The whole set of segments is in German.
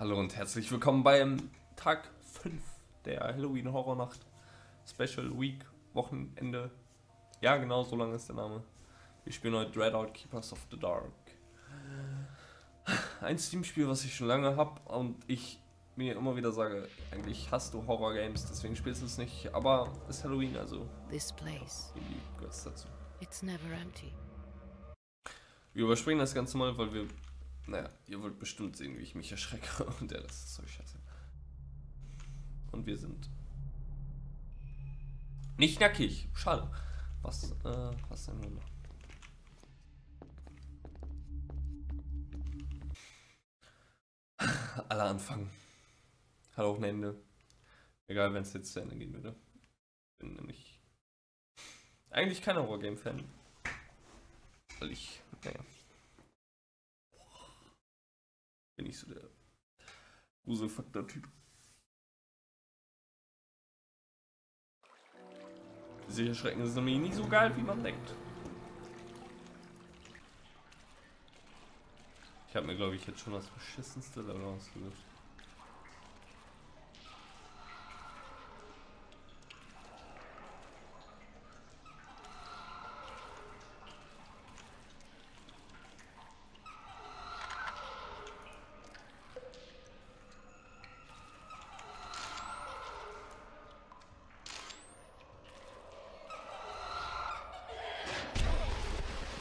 Hallo und herzlich willkommen beim Tag 5 der Halloween Horror Nacht Special Week Wochenende. Ja, genau, so lange ist der Name. Wir spielen heute Dreadout Keepers of the Dark. Ein Steam-Spiel, was ich schon lange habe und ich mir immer wieder sage, eigentlich hast du Horror-Games, deswegen spielst du es nicht, aber es ist Halloween, also irgendwie gehört es dazu. Wir überspringen das Ganze mal, weil wir, naja, ihr wollt bestimmt sehen, wie ich mich erschrecke und ja, das ist so scheiße. Und wir sind nicht nackig, schade. Was denn nun noch? Alle anfangen. Hat auch ein Ende. Egal, wenn es jetzt zu Ende gehen würde. Ich bin nämlich eigentlich kein Horror-Game-Fan. Weil ich, naja. Bin ich so der Uselfaktor-Typ. Sich erschrecken ist nämlich nie so geil, wie man denkt. Ich habe mir, glaube ich, jetzt schon das beschissenste Level ausgesucht.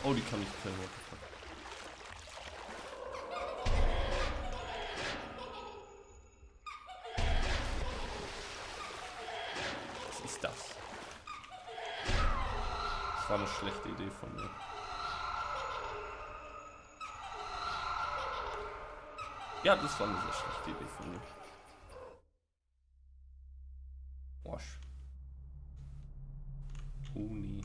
Oh, die kann ich killen. Was ist das? Das war eine schlechte Idee von mir. Ja, das war eine sehr schlechte Idee von mir. Wash. Uni.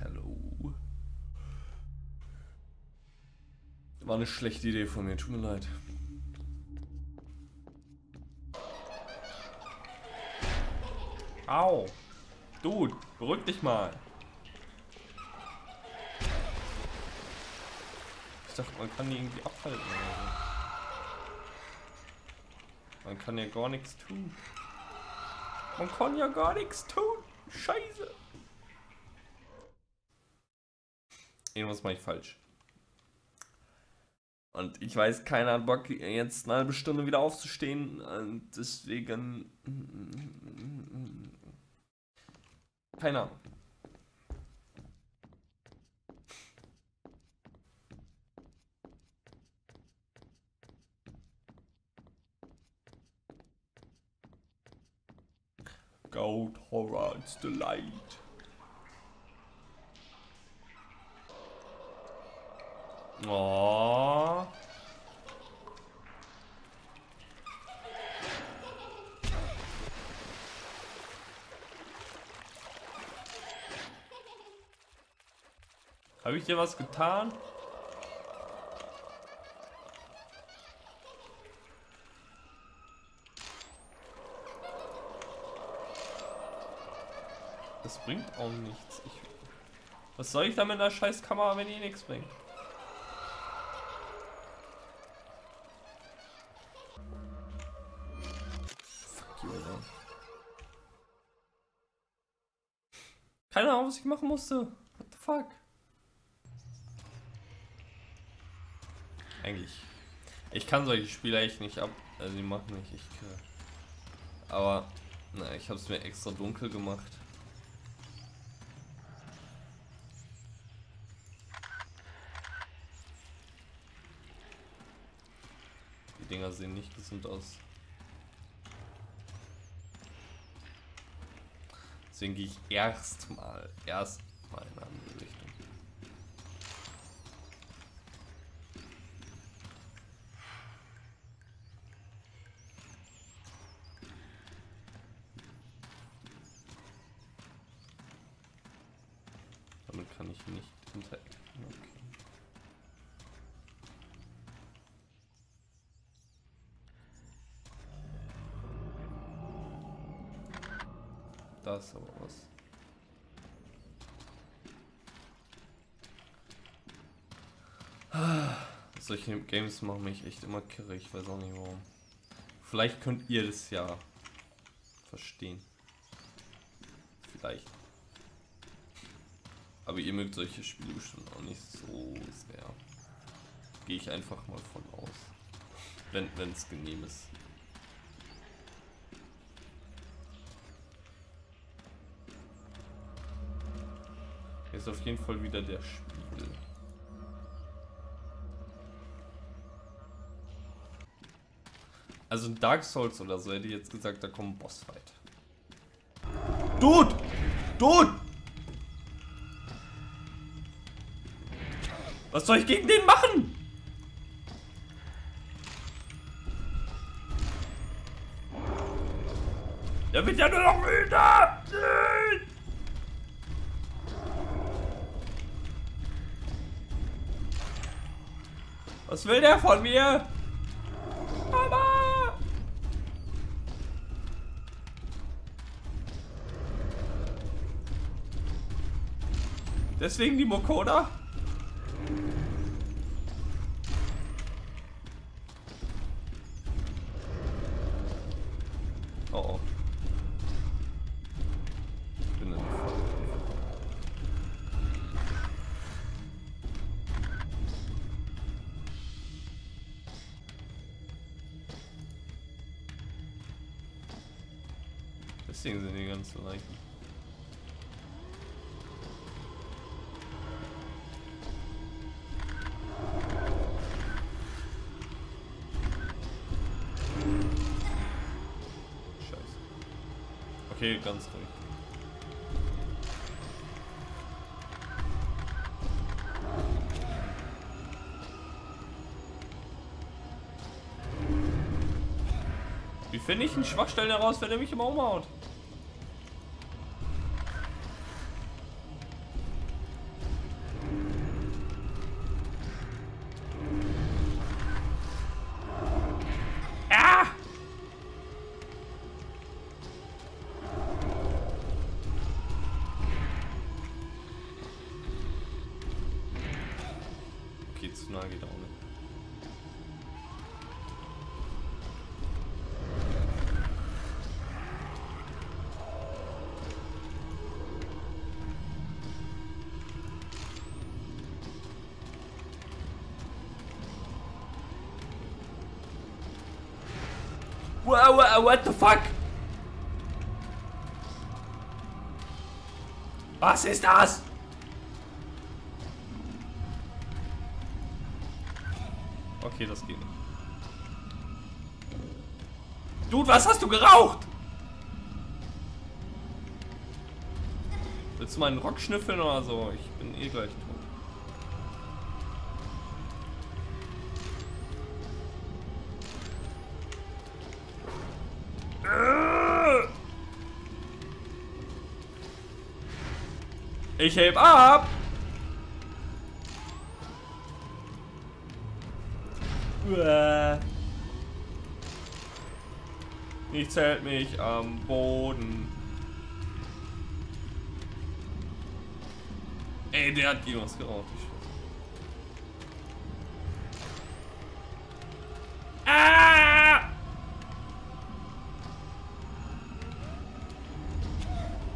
Hallo. War eine schlechte Idee von mir, tut mir leid. Au! Dude, beruhig dich mal! Ich dachte, man kann die irgendwie abhalten oder so. Man kann ja gar nichts tun. Man kann ja gar nichts tun! Scheiße! Irgendwas mache ich falsch. Und ich weiß, keiner hat Bock, jetzt eine halbe Stunde wieder aufzustehen. Und deswegen... Keine Ahnung. Goat Horror, it's the light. Oh. Habe ich dir was getan? Das bringt auch nichts. Was soll ich da mit einer scheiß Kamera, wenn die nichts bringt? Keine Ahnung, was ich machen musste. What the fuck? Eigentlich. Ich kann solche Spiele echt nicht ab. Also die machen mich echt klar. Aber, na, ich hab's mir extra dunkel gemacht. Die Dinger sehen nicht gesund aus. Deswegen gehe ich erstmal in eine andere Richtung. Damit kann ich nicht interagieren. Okay. Da ist aber was. Solche Games machen mich echt immer kirre, ich weiß auch nicht warum. Vielleicht könnt ihr das ja verstehen. Vielleicht. Aber ihr mögt solche Spiele bestimmt auch nicht so sehr. Gehe ich einfach mal von aus. Wenn es genehm ist. Hier ist auf jeden Fall wieder der Spiegel. Also in Dark Souls oder so hätte ich jetzt gesagt, da kommt ein Bossfight. Dude! Dude! Was soll ich gegen den machen? Der wird ja nur noch müder! Was will der von mir? Mama! Deswegen die Mokoda? Deswegen sind die ganzen Leichen. Scheiße. Okay, ganz ruhig. Wie finde ich einen Schwachstellen heraus, wenn er mich immer umhaut? Nah geht auch nicht. Wow, what the fuck? Was ist das? Okay, das geht nicht. Dude, was hast du geraucht? Willst du meinen Rock schnüffeln oder so? Ich bin eh gleich tot. Ich heb ab! Nichts hält mich am Boden. Ey, der hat irgendwas geraucht.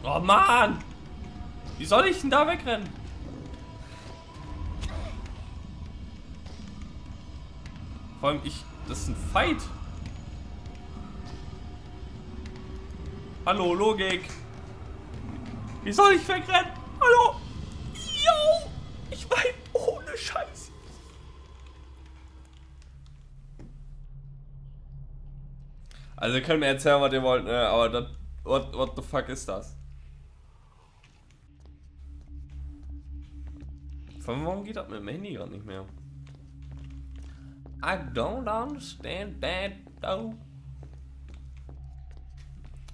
Oh Mann! Wie soll ich denn da wegrennen? Vor allem das ist ein Fight. Hallo, Logik. Wie soll ich wegrennen? Hallo. Yo. Ich meine, ohne Scheiß. Also, ihr könnt mir erzählen, was ihr wollt, ne? Aber das, what the fuck ist das? Warum geht das mit dem Handy gerade nicht mehr? I don't understand that though.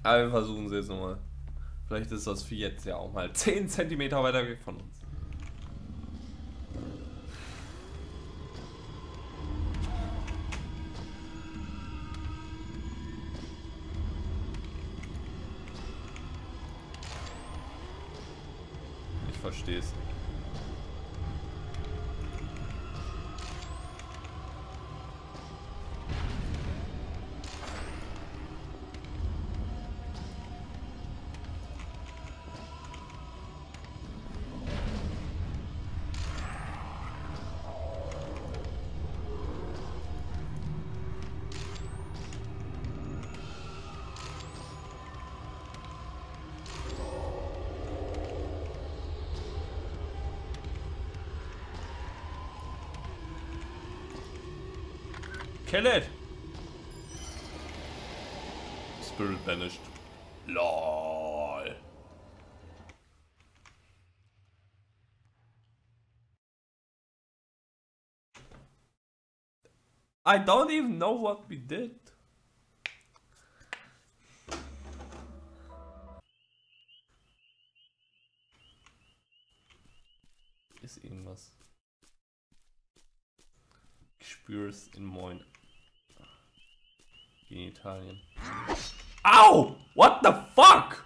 Aber wir versuchen es jetzt nochmal. Vielleicht ist das Vieh jetzt ja auch mal 10 cm weiter weg von uns. Ich verstehe es nicht. Kill it! Spirit banished. LOL. I don't even know what we did. Ist irgendwas. Ich spüre es in meinen Genitalien. Au! What the fuck?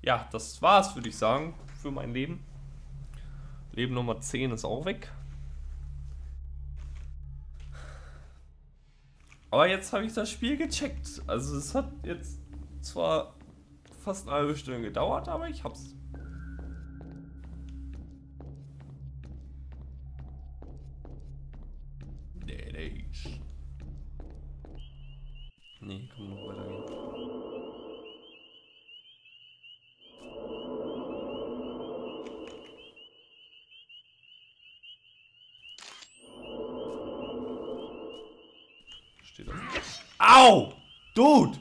Ja, das war's, würde ich sagen, für mein Leben. Leben Nummer 10 ist auch weg. Aber jetzt habe ich das Spiel gecheckt. Also es hat jetzt zwar fast eine halbe Stunde gedauert, aber ich hab's. Nee, komm noch weiter gehen. Steht da. Au! Dude!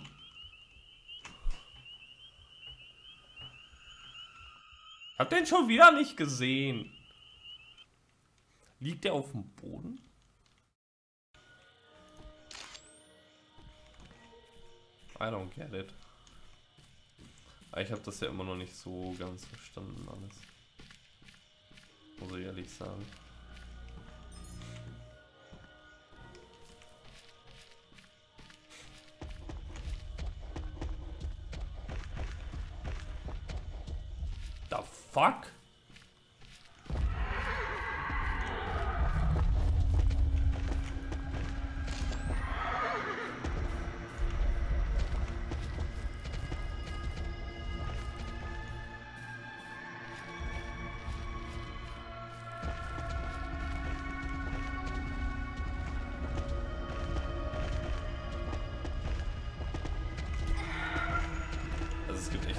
Ich hab den schon wieder nicht gesehen. Liegt der auf dem Boden? I don't get it. Ich habe das ja immer noch nicht so ganz verstanden alles. Muss ich ehrlich sagen. The fuck?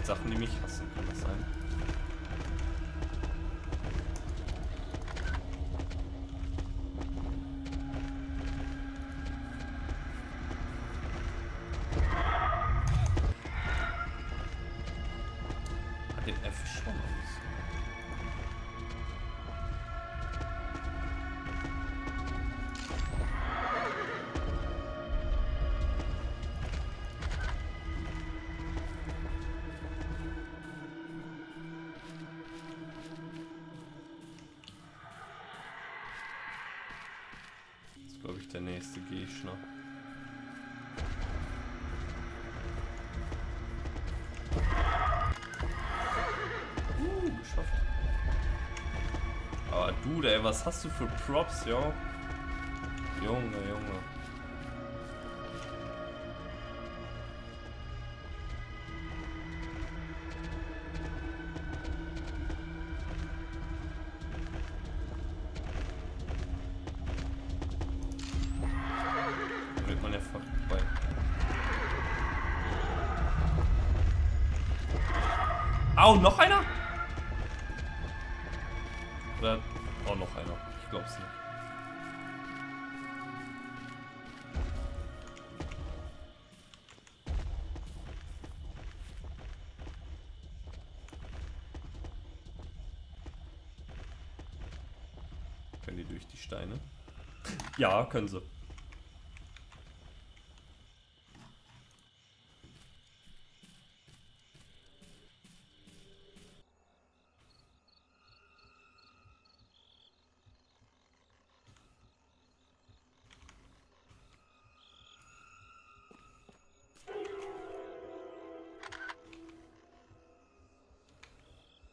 Sachen, die mich hassen, kann das sein? Hat den F schon glaube ich, der nächste Gegner. Geschafft. Aber du, ey, was hast du für Props, ja? Junge, Junge. Au, noch einer? Oder auch noch einer? Ich glaub's nicht. Können die durch die Steine? Ja, können sie.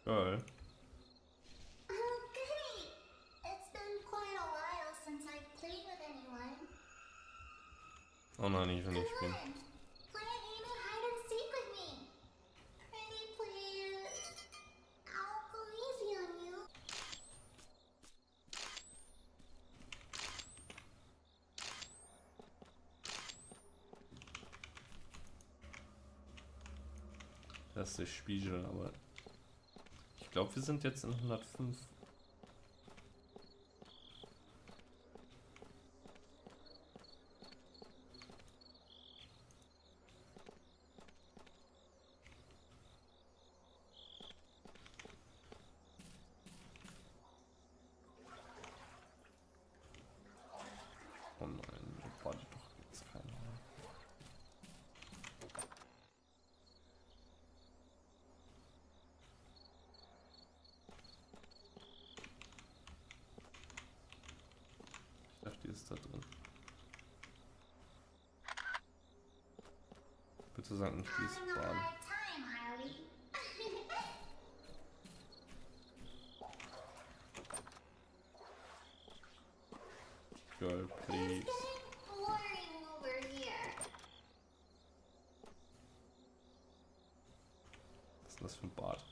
Alright. Oh, goody! It's been quite a while since I played with anyone. Oh nein, ich will nicht spielen. Play a game of hide and seek with me. Pretty please. I'll go easy on you. Das ist der Spiegel, aber ich glaube, wir sind jetzt in 105. Ist da drin. Bitte sag nicht, die ist Bahn. Girl, please. Was ist das für ein Bad?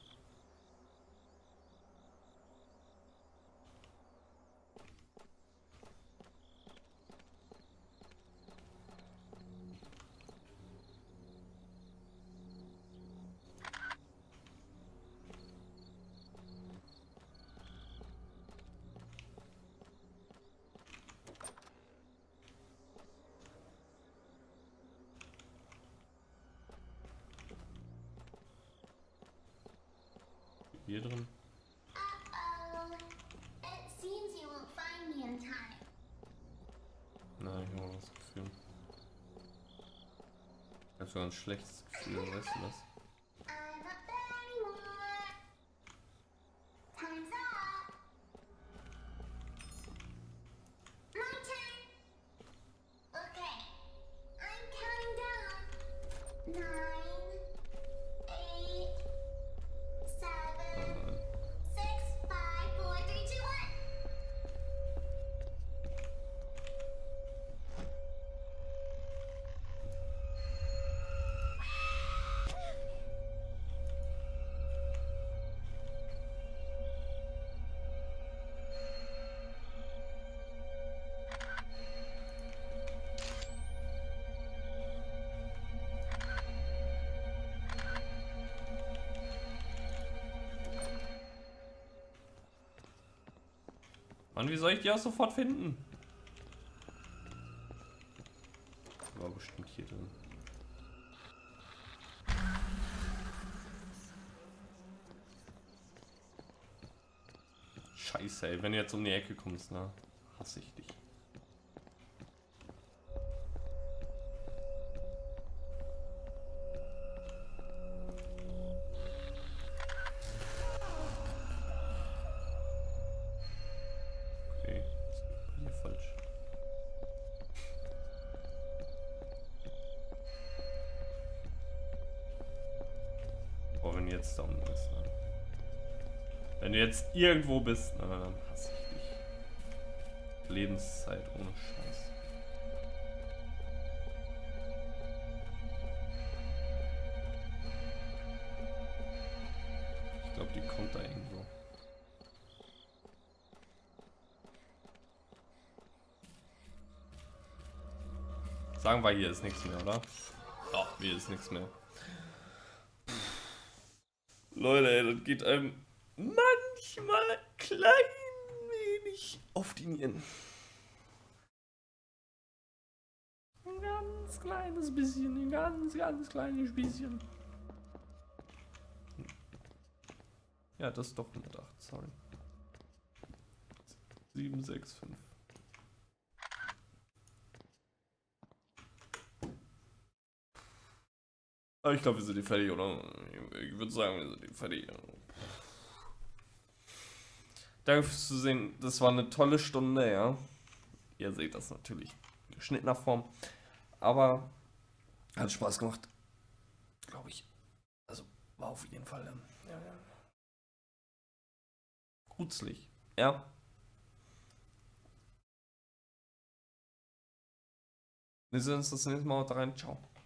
Hier drin. Nein, ich habe das Gefühl. Ich habe sogar ein schlechtes Gefühl, weißt du das? Mann, wie soll ich die auch sofort finden? War bestimmt hier drin. Scheiße, ey, wenn du jetzt um die Ecke kommst, ne? Hasse ich dich. Jetzt da unten bist. Ne? Wenn du jetzt irgendwo bist, na, dann hasse ich dich. Lebenszeit ohne Scheiß. Ich glaube, die kommt da irgendwo. Sagen wir, hier ist nichts mehr, oder? Ja, hier ist nichts mehr. Leute, ey, das geht einem manchmal ein klein wenig auf die Nieren. Ein ganz kleines bisschen, ein ganz kleines bisschen. Ja, das ist doch 108, sorry. 765. Ich glaube, wir sind die fertig, oder? Ich würde sagen, wir sind die fertig. Danke fürs Zusehen. Das war eine tolle Stunde, ja. Ihr seht das natürlich geschnittener Form. Aber hat Spaß gemacht. Glaube ich. Also war auf jeden Fall ja. Gruselig, ja. Wir sehen uns das nächste Mal rein. Ciao.